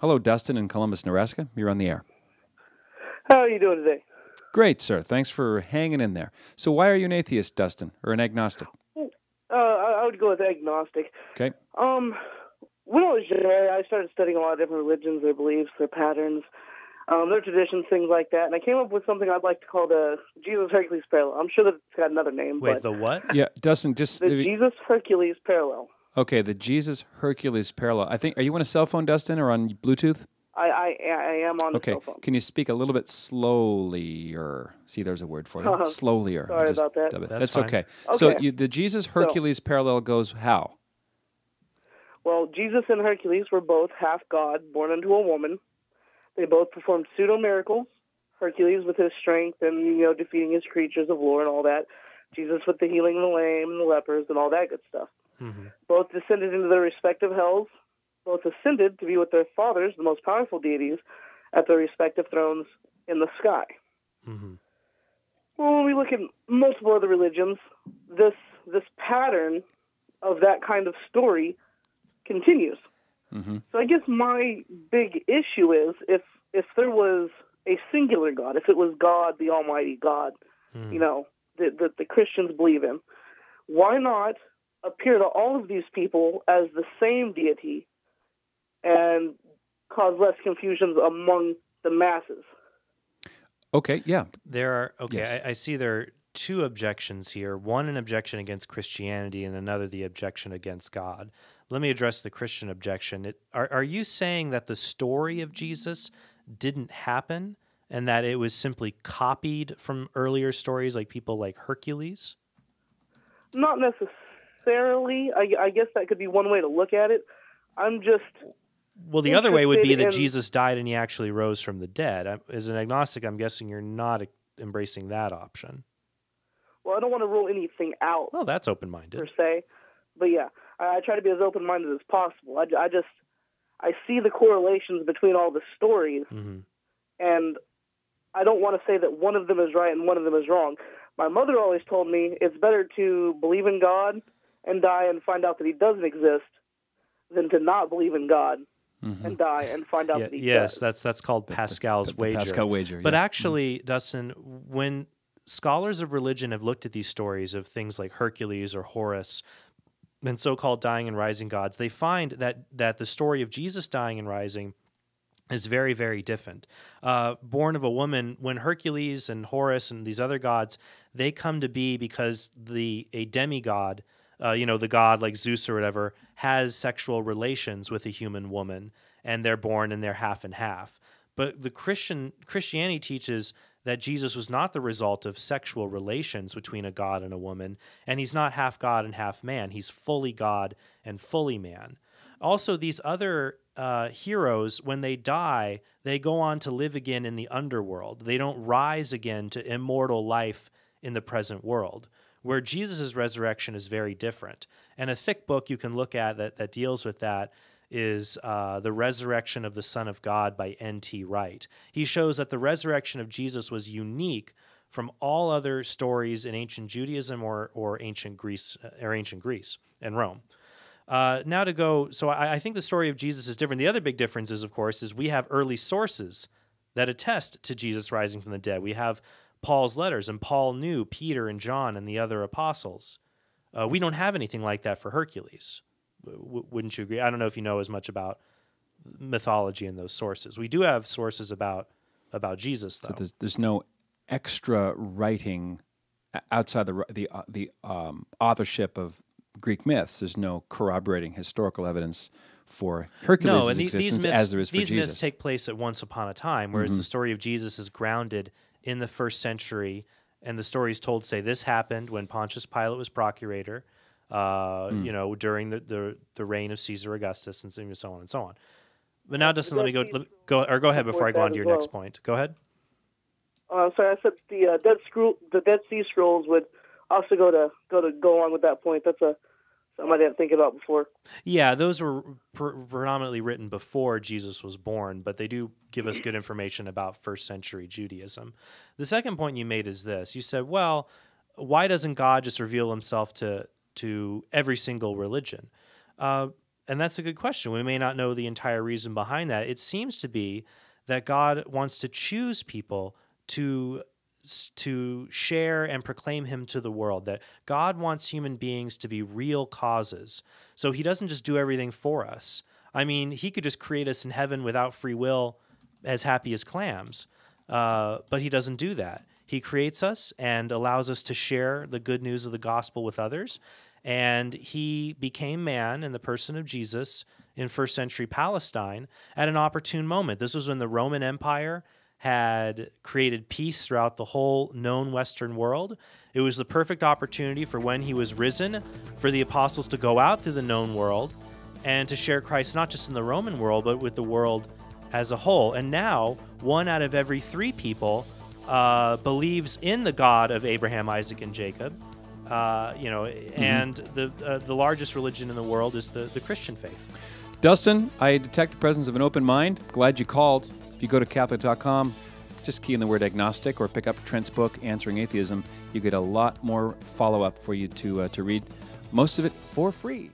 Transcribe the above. Hello, Dustin in Columbus, Nebraska. You're on the air. How are you doing today? Great, sir. Thanks for hanging in there. So why are you an atheist, Dustin, or an agnostic? I would go with agnostic. Okay. When I was younger, I started studying a lot of different religions, their beliefs, their patterns, their traditions, things like that. And I came up with something I'd like to call the Jesus Hercules parallel. I'm sure that it's got another name. Wait, but the what? Yeah, Dustin, just... The Jesus Hercules parallel. Okay, the Jesus Hercules parallel. I think, are you on a cell phone, Dustin, or on Bluetooth? I am on a cell phone. Okay, can you speak a little bit slowlier? See, there's a word for it. Slowlier. Sorry about that. That's okay. So the Jesus Hercules parallel goes how? Well, Jesus and Hercules were both half God, born unto a woman. They both performed pseudo miracles. Hercules with his strength and defeating his creatures of lore and all that. Jesus with the healing of the lame and the lepers and all that good stuff. Mm-hmm. Both descended into their respective hells. Both ascended to be with their fathers, the most powerful deities, at their respective thrones in the sky. Mm-hmm. Well, when we look at multiple other religions, this pattern of that kind of story continues. Mm-hmm. So I guess my big issue is if there was a singular God, if it was God, the Almighty God, that the Christians believe in, why not appear to all of these people as the same deity and cause less confusions among the masses? Okay, yeah. There are, okay, yes. I see there are two objections here. One, an objection against Christianity, and another, the objection against God. Let me address the Christian objection. Are you saying that the story of Jesus didn't happen and that it was simply copied from earlier stories like people like Hercules? Not necessarily. I guess that could be one way to look at it. I'm just... Well, the other way would be that Jesus died and he actually rose from the dead. As an agnostic, I'm guessing you're not embracing that option. Well, I don't want to rule anything out. Well, that's open-minded. Per se. But yeah, I try to be as open-minded as possible. I see the correlations between all the stories, and I don't want to say that one of them is right and one of them is wrong. My mother always told me it's better to believe in God and die and find out that he doesn't exist than to not believe in God and die and find out that he does. Yes, that's called Pascal's wager. Pascal wager. But actually, Dustin, when scholars of religion have looked at these stories of things like Hercules or Horus and so-called dying and rising gods, they find that the story of Jesus dying and rising is very, very different. Born of a woman, when Hercules and Horus and these other gods, they come to be because a demigod, the god like Zeus or whatever, has sexual relations with a human woman, and they're born and they're half and half. But the Christianity teaches that Jesus was not the result of sexual relations between a god and a woman, and he's not half god and half man. He's fully God and fully man. Also, these other heroes, when they die, they go on to live again in the underworld. They don't rise again to immortal life in the present world, where Jesus' resurrection is very different. And a thick book you can look at that deals with that is The Resurrection of the Son of God by N.T. Wright. He shows that the resurrection of Jesus was unique from all other stories in ancient Judaism or ancient Greece and Rome. Now to go, so I think the story of Jesus is different. The other big difference is, of course, we have early sources that attest to Jesus rising from the dead. We have Paul's letters, and Paul knew Peter and John and the other apostles. We don't have anything like that for Hercules. Wouldn't you agree? I don't know if you know as much about mythology and those sources. We do have sources about Jesus, though. So there's no extra writing outside the authorship of Greek myths. There's no corroborating historical evidence for Hercules' existence as there is for Jesus. These myths take place at once upon a time, whereas the story of Jesus is grounded in the first century, and the story is told, say, this happened when Pontius Pilate was procurator, during the reign of Caesar Augustus, and so on and so on. But now, Dustin, go ahead before I go on to your next point. Go ahead. Sorry, I said the Dead Sea Scrolls would also go on with that point. That's something I didn't think about before. Yeah, those were predominantly written before Jesus was born, but they do give us good information about first-century Judaism. The second point you made is this: you said, "Well, why doesn't God just reveal Himself to?" to every single religion. And that's a good question. We may not know the entire reason behind that. It seems to be that God wants to choose people to share and proclaim him to the world, that God wants human beings to be real causes. So he doesn't just do everything for us. I mean, he could just create us in heaven without free will as happy as clams, but he doesn't do that. He creates us and allows us to share the good news of the gospel with others. And he became man in the person of Jesus in first century Palestine at an opportune moment. This was when the Roman Empire had created peace throughout the whole known Western world. It was the perfect opportunity for when he was risen for the apostles to go out through the known world and to share Christ not just in the Roman world, but with the world as a whole. And now, 1 out of every 3 people believes in the God of Abraham, Isaac, and Jacob. You know, and the largest religion in the world is the Christian faith. Dustin, I detect the presence of an open mind. Glad you called. If you go to catholic.com, just key in the word agnostic or pick up Trent's book, Answering Atheism. You get a lot more follow-up for you to read, most of it for free.